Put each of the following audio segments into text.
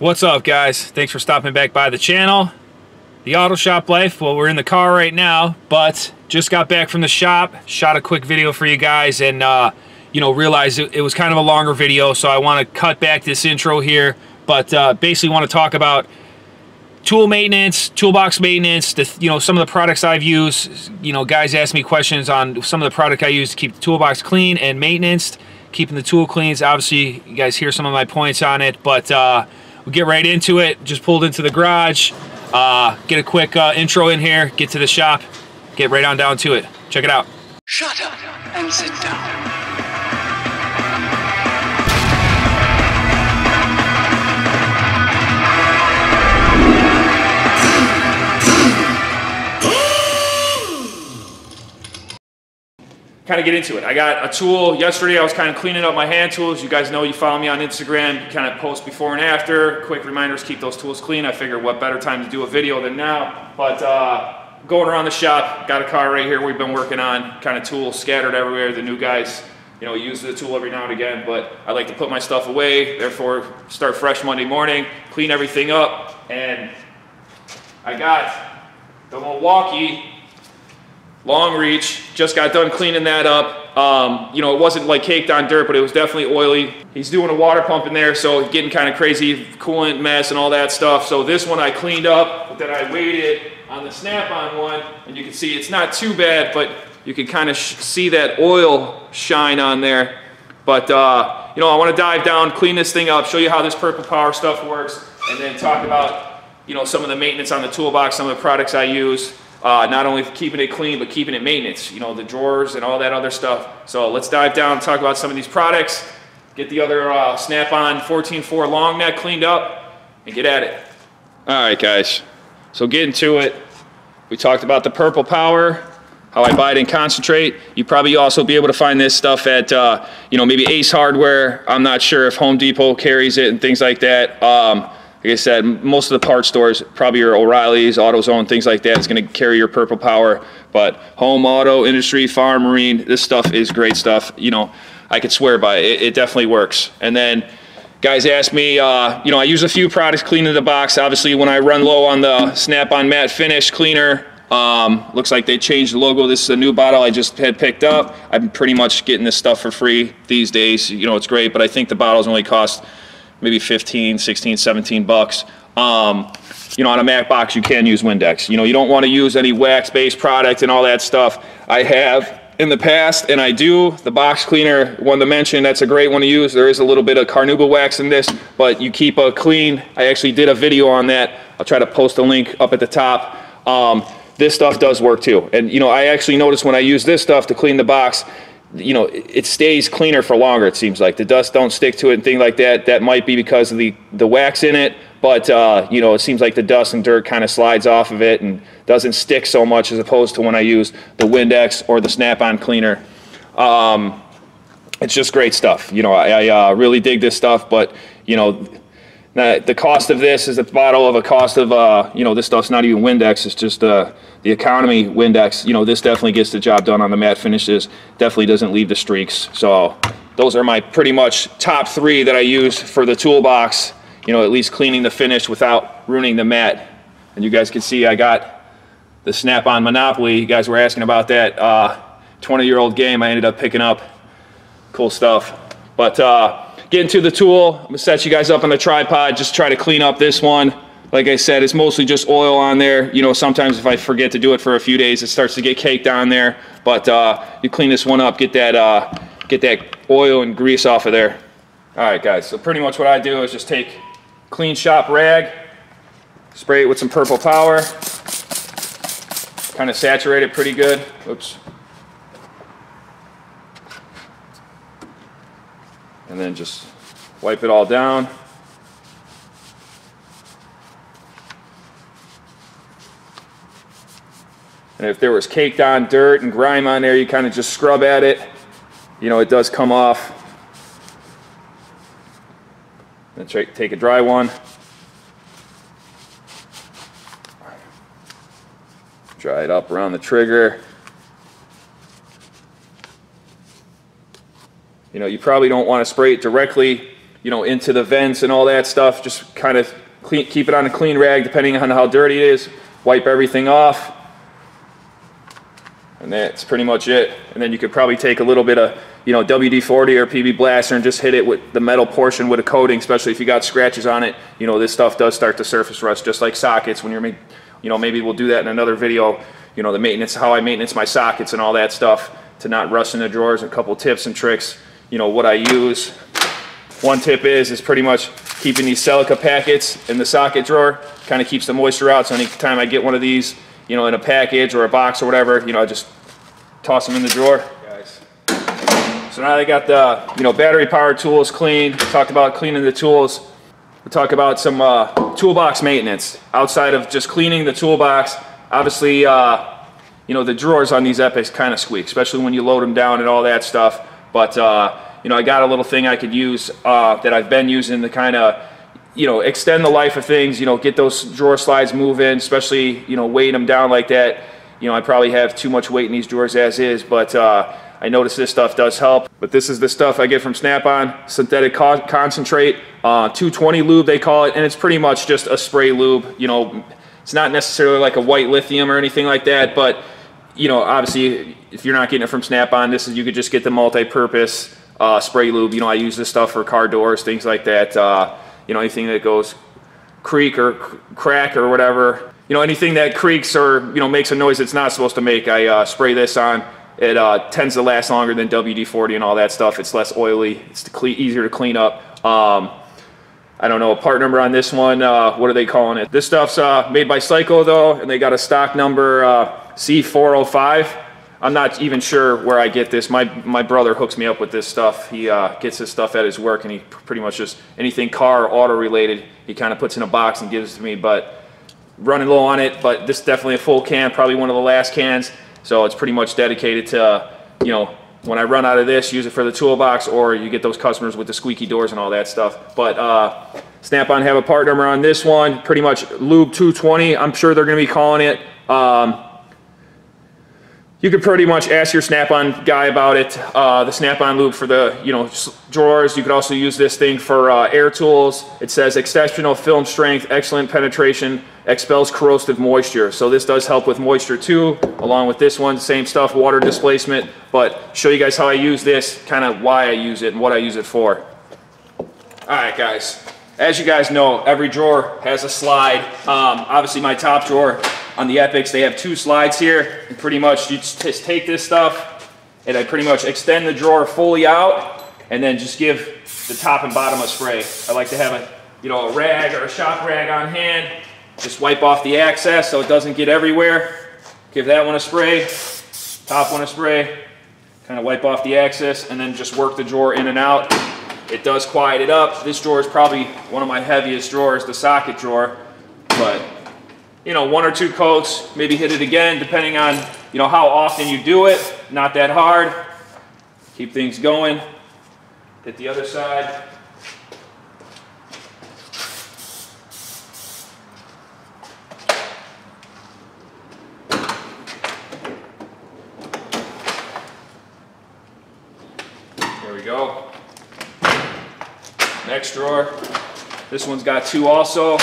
What's up, guys? Thanks for stopping back by the channel. The Auto Shop Life. Well, we're in the car right now, but just got back from the shop, shot a quick video for you guys, and you know, realized it was kind of a longer video, so I want to cut back this intro here, but basically want to talk about tool maintenance, toolbox maintenance, you know, some of the products I've used. You know, guys ask me questions on some of the product I use to keep the toolbox clean and maintenance, keeping the tool cleans. Obviously, you guys hear some of my points on it, but we'll get right into it. Just pulled into the garage, get a quick intro in here, get to the shop, get right on down to it. Check it out. Shut up and sit down. Kind of get into it. I got a tool. Yesterday I was kind of cleaning up my hand tools. You guys know, you follow me on Instagram, you kind of post before and after. Quick reminders, keep those tools clean. I figure what better time to do a video than now. But going around the shop, got a car right here we've been working on, kind of tools scattered everywhere. The new guys, you know, use the tool every now and again, but I like to put my stuff away, therefore start fresh Monday morning, clean everything up. And I got the Milwaukee long reach. Just got done cleaning that up. You know, it wasn't like caked on dirt, but it was definitely oily. He's doing a water pump in there, so getting kind of crazy, coolant mess and all that stuff. So this one I cleaned up, but then I waited on the Snap-on one, and you can see it's not too bad, but you can kind of see that oil shine on there. But you know, I want to dive down, clean this thing up, show you how this Purple Power stuff works, and then talk about, you know, some of the maintenance on the toolbox, some of the products I use. Not only keeping it clean, but keeping it maintenance, you know, the drawers and all that other stuff. So let's dive down and talk about some of these products, get the other Snap-on 14-4 long neck cleaned up, and get at it. All right, guys, so getting to it. We talked about the Purple Power, how I buy it in concentrate. You probably also be able to find this stuff at, you know, maybe Ace Hardware. I'm not sure if Home Depot carries it and things like that. Like I said, most of the part stores, probably your O'Reilly's, AutoZone, things like that, is going to carry your Purple Power. But Home, Auto, Industry, Farm, Marine, this stuff is great stuff. You know, I could swear by it. It definitely works. And then guys ask me, you know, I use a few products cleaning the box. Obviously, when I run low on the Snap-on matte finish cleaner, looks like they changed the logo. This is a new bottle I just had picked up. I'm pretty much getting this stuff for free these days. You know, it's great, but I think the bottles only cost maybe 15, 16, 17 bucks. You know, on a Mac box, you can use Windex. You know, you don't want to use any wax-based product and all that stuff. I have in the past, and I do. The box cleaner, one to mention, that's a great one to use. There is a little bit of carnauba wax in this, but you keep a clean. I actually did a video on that. I'll try to post a link up at the top. This stuff does work too. And, you know, I actually noticed when I use this stuff to clean the box, you know, it stays cleaner for longer, it seems like. The dust don't stick to it and things like that. That might be because of the wax in it, but you know, it seems like the dust and dirt kind of slides off of it and doesn't stick so much as opposed to when I use the Windex or the Snap-on cleaner. It's just great stuff. You know, I really dig this stuff, but you know, the cost of this is a bottle of a cost of, you know, this stuff's not even Windex, it's just the economy Windex. You know, this definitely gets the job done on the matte finishes, definitely doesn't leave the streaks. So those are my pretty much top three that I use for the toolbox, you know, at least cleaning the finish without ruining the matte. And you guys can see I got the Snap-on Monopoly. You guys were asking about that 20-year-old game I ended up picking up. Cool stuff. But get into the tool. I'm gonna set you guys up on the tripod, just try to clean up this one. Like I said, it's mostly just oil on there. You know, sometimes if I forget to do it for a few days, it starts to get caked on there. But you clean this one up, get that oil and grease off of there. All right, guys, so pretty much what I do is just take clean shop rag, spray it with some Purple Power, kind of saturate it pretty good. Oops. And then just wipe it all down. And if there was caked on dirt and grime on there, you kind of just scrub at it. You know, it does come off. Then take a dry one. Dry it up around the trigger. You know, you probably don't want to spray it directly you know, into the vents and all that stuff. Just kind of clean, keep it on a clean rag depending on how dirty it is. Wipe everything off. And that's pretty much it. And then you could probably take a little bit of, you know, WD-40 or PB Blaster and just hit it with the metal portion with a coating, especially if you got scratches on it. You know, this stuff does start to surface rust, just like sockets. When you're, you know, maybe we'll do that in another video, you know, the maintenance, how I maintenance my sockets and all that stuff to not rust in the drawers, and a couple tips and tricks, you know, what I use. One tip is pretty much keeping these Celica packets in the socket drawer. Kind of keeps the moisture out, so anytime I get one of these, you know, in a package or a box or whatever, you know, I just toss them in the drawer. Guys, so now they got the, you know, battery powered tools clean. We talked about cleaning the tools. We'll talk about some toolbox maintenance. Outside of just cleaning the toolbox, obviously, you know, the drawers on these Epics kind of squeak, especially when you load them down and all that stuff. But, you know, I got a little thing I could use that I've been using to kind of, you know, extend the life of things, you know, get those drawer slides moving, especially, you know, weighing them down like that. You know, I probably have too much weight in these drawers as is, but I noticed this stuff does help. But this is the stuff I get from Snap-on, synthetic concentrate, 220 lube they call it, and it's pretty much just a spray lube. You know, it's not necessarily like a white lithium or anything like that, but, you know, obviously if you're not getting it from Snap-on, this is, you could just get the multi-purpose spray lube. You know, I use this stuff for car doors, things like that. You know, anything that goes creak or crack or whatever, you know, anything that creaks or, you know, makes a noise it's not supposed to make, I spray this on. It tends to last longer than WD-40 and all that stuff. It's less oily, it's easier to clean up. I don't know a part number on this one. What are they calling it? This stuff's made by Psycho though, and they got a stock number C405. I'm not even sure where I get this. My brother hooks me up with this stuff. He gets his stuff at his work, and he pretty much just anything car, auto related, he kind of puts in a box and gives it to me. But running low on it, but this is definitely a full can, probably one of the last cans. So it's pretty much dedicated to, you know, when I run out of this, use it for the toolbox, or you get those customers with the squeaky doors and all that stuff. But Snap-on have a part number on this one. Pretty much lube 220. I'm sure they're going to be calling it. You could pretty much ask your Snap-on guy about it, the Snap-on lube for the, you know, drawers. You could also use this thing for air tools. It says exceptional film strength, excellent penetration, expels corrosive moisture. So this does help with moisture too, along with this one, same stuff, water displacement. But show you guys how I use this, kind of why I use it and what I use it for. All right, guys. As you guys know, every drawer has a slide. Obviously my top drawer on the Epics, they have two slides here, and pretty much you just take this stuff and I pretty much extend the drawer fully out and then just give the top and bottom a spray. I like to have a, you know, a rag or a shop rag on hand, just wipe off the excess so it doesn't get everywhere. Give that one a spray, top one a spray, kind of wipe off the excess, and then just work the drawer in and out. It does quiet it up. This drawer is probably one of my heaviest drawers, the socket drawer, but you know, one or two coats, maybe hit it again, depending on, you know, how often you do it. Not that hard. Keep things going. Hit the other side. There we go. Next drawer. This one's got two also.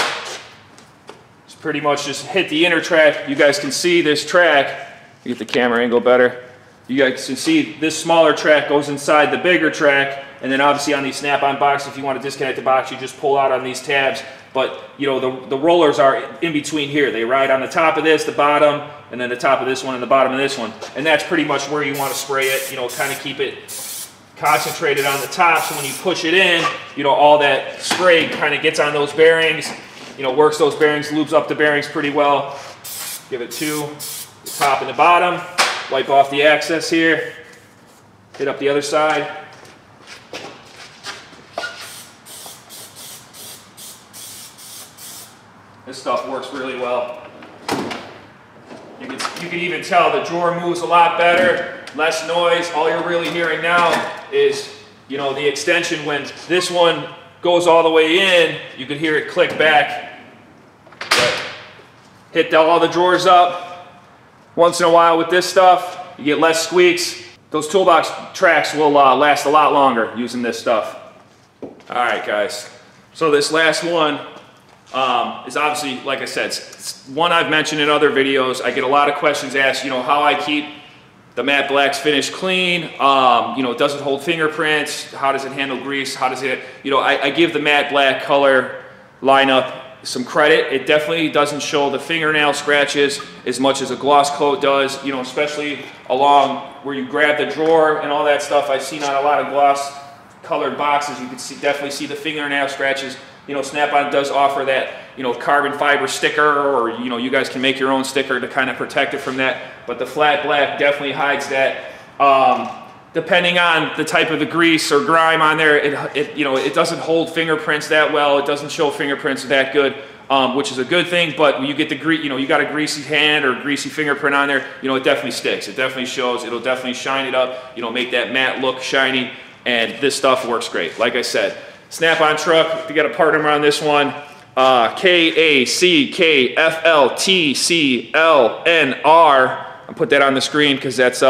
Pretty much just hit the inner track. You guys can see this track. Get the camera angle better. You guys can see this smaller track goes inside the bigger track, and then obviously on these Snap-on boxes, if you want to disconnect the box, you just pull out on these tabs. But you know, the rollers are in between here. They ride on the top of this, the bottom, and then the top of this one and the bottom of this one. And that's pretty much where you want to spray it. You know, kind of keep it concentrated on the top, so when you push it in, you know, all that spray kind of gets on those bearings. You know, works those bearings, lubes up the bearings pretty well. Give it two, the top and the bottom. Wipe off the excess here. Hit up the other side. This stuff works really well. You can even tell the drawer moves a lot better, less noise. All you're really hearing now is, you know, the extension when this one goes all the way in, you can hear it click back. But hit all the drawers up. Once in a while with this stuff, you get less squeaks. Those toolbox tracks will last a lot longer using this stuff. All right, guys. So this last one is obviously, like I said, it's one I've mentioned in other videos. I get a lot of questions asked, you know, how I keep the matte black's finish clean. You know, does it hold fingerprints? How does it handle grease? How does it, you know, I give the matte black color lineup some credit. It definitely doesn't show the fingernail scratches as much as a gloss coat does, you know, especially along where you grab the drawer and all that stuff. I've seen on a lot of gloss colored boxes, you can see, definitely see the fingernail scratches. You know, Snap-on does offer that, you know, carbon fiber sticker, or, you know, you guys can make your own sticker to kind of protect it from that, but the flat black definitely hides that. Depending on the type of the grease or grime on there, it you know, it doesn't hold fingerprints that well. It doesn't show fingerprints that good, which is a good thing. But when you get the grease, you know, you got a greasy hand or greasy fingerprint on there, you know, it definitely sticks. It definitely shows. It'll definitely shine it up. You know, make that matte look shiny. And this stuff works great. Like I said, Snap-on truck. You got a part number on this one. KACKFLTCLNR. I'll put that on the screen because that's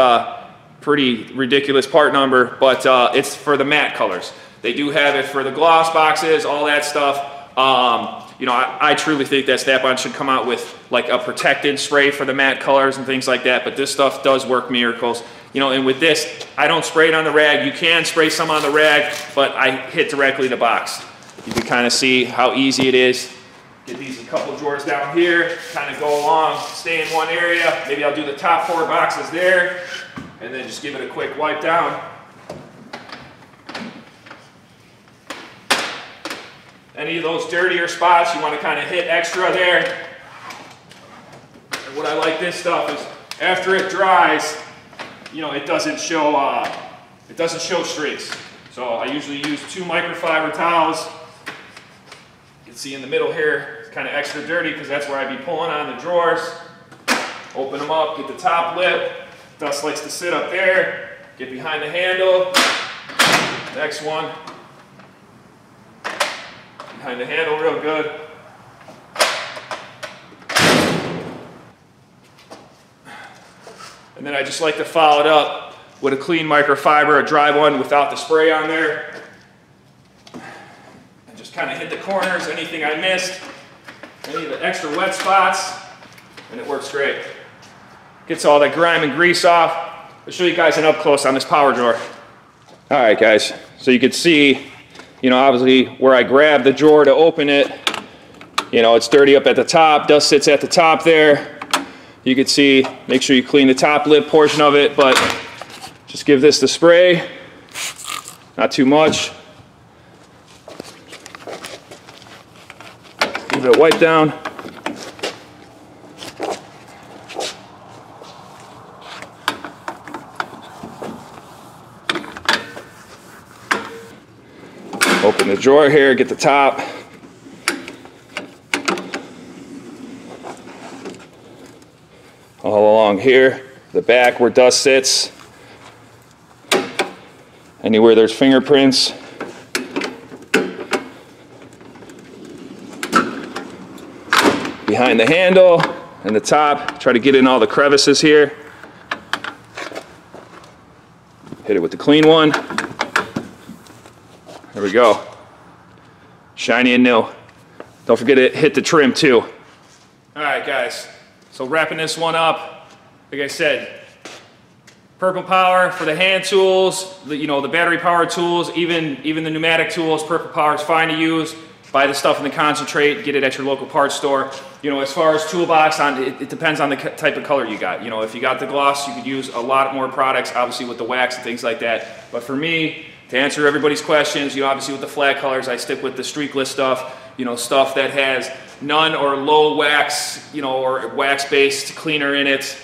pretty ridiculous part number, but it's for the matte colors. They do have it for the gloss boxes, all that stuff. You know, I truly think that Snap-on should come out with like a protected spray for the matte colors and things like that, but this stuff does work miracles. You know, and with this, I don't spray it on the rag. You can spray some on the rag, but I hit directly the box. You can kind of see how easy it is. Get these a couple drawers down here, kind of go along, stay in one area. Maybe I'll do the top four boxes there, and then just give it a quick wipe down. Any of those dirtier spots you want to kind of hit extra there. And what I like this stuff is after it dries, you know, it doesn't show streaks. So I usually use two microfiber towels. You can see in the middle here, it's kind of extra dirty because that's where I'd be pulling on the drawers. Open them up, get the top lip. Dust likes to sit up there, get behind the handle, next one, behind the handle real good. And then I just like to follow it up with a clean microfiber, a dry one without the spray on there. And just kind of hit the corners, anything I missed, any of the extra wet spots, and it works great. Gets all that grime and grease off. I'll show you guys an up close on this power drawer. All right, guys. So you can see, you know, obviously where I grab the drawer to open it, you know, it's dirty up at the top. Dust sits at the top there. You can see, make sure you clean the top lip portion of it, but just give this the spray. Not too much. Give it a wipe down. Open the drawer here, get the top. All along here, the back where dust sits. Anywhere there's fingerprints. Behind the handle and the top, try to get in all the crevices here. Hit it with the clean one. There we go. Shiny and new. Don't forget to hit the trim too. All right, guys. So wrapping this one up, like I said, Purple Power for the hand tools, you know, the battery power tools, even the pneumatic tools. Purple Power is fine to use. Buy the stuff in the concentrate, get it at your local parts store. You know, as far as toolbox, it depends on the type of color you got. You know, if you got the gloss, you could use a lot more products, obviously with the wax and things like that. But for me, to answer everybody's questions, you know, obviously with the flat colors, I stick with the streakless stuff, you know, stuff that has none or low wax, you know, or wax-based cleaner in it.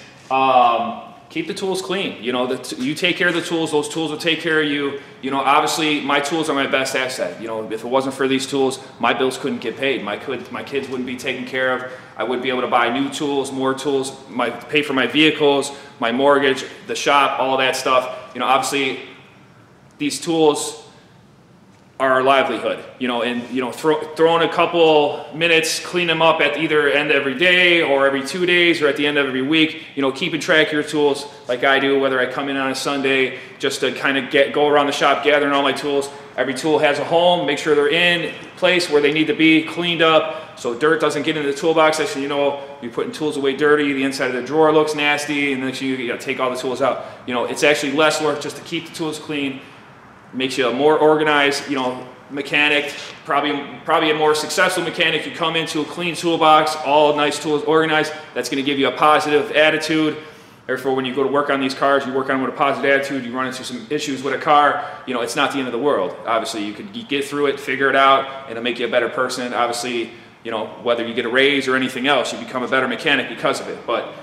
Keep the tools clean. You know, you take care of the tools, those tools will take care of you. You know, obviously, my tools are my best asset. You know, if it wasn't for these tools, my bills couldn't get paid. My kids wouldn't be taken care of. I wouldn't be able to buy new tools, more tools, pay for my vehicles, my mortgage, the shop, all that stuff. You know, obviously, these tools are our livelihood, you know, and, you know, throwing a couple minutes, clean them up at either end every day or every 2 days or at the end of every week, you know, keeping track of your tools like I do, whether I come in on a Sunday just to kind of go around the shop gathering all my tools. Every tool has a home, make sure they're in place where they need to be, cleaned up, so dirt doesn't get into the toolbox. Actually, so, you know, you're putting tools away dirty, the inside of the drawer looks nasty, and then you gotta take all the tools out. You know, it's actually less work just to keep the tools clean. Makes you a more organized, you know, mechanic, probably a more successful mechanic. You come into a clean toolbox, all nice tools organized, that's going to give you a positive attitude. Therefore, when you go to work on these cars, you work on them with a positive attitude. You run into some issues with a car, you know, it's not the end of the world. Obviously, you could get through it, figure it out, and it'll make you a better person. Obviously, you know, whether you get a raise or anything else, you become a better mechanic because of it. But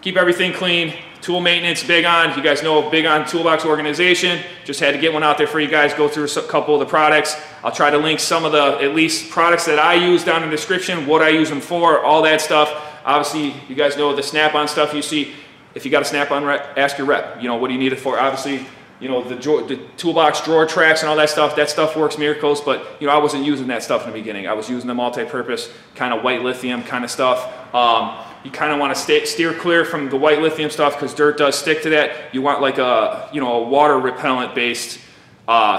keep everything clean. Tool maintenance, big on. You guys know, big on toolbox organization. Just had to get one out there for you guys, go through a couple of the products. I'll try to link some of the, at least, products that I use down in the description, what I use them for, all that stuff. Obviously, you guys know the Snap-on stuff you see. If you got a Snap-on rep, ask your rep, you know, what do you need it for? Obviously, you know, the toolbox drawer tracks and all that stuff works miracles, but, you know, I wasn't using that stuff in the beginning. I was using the multi-purpose, kind of white lithium kind of stuff. You kind of want to steer clear from the white lithium stuff because dirt does stick to that. You want like a, you know, a water repellent based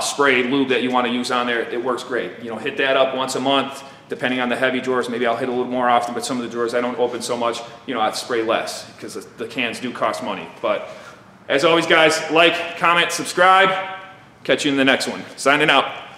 spray lube that you want to use on there. It works great. You know, hit that up once a month, depending on the heavy drawers. Maybe I'll hit a little more often, but some of the drawers I don't open so much, you know, I spray less because the cans do cost money. But as always, guys, like, comment, subscribe. Catch you in the next one. Signing out.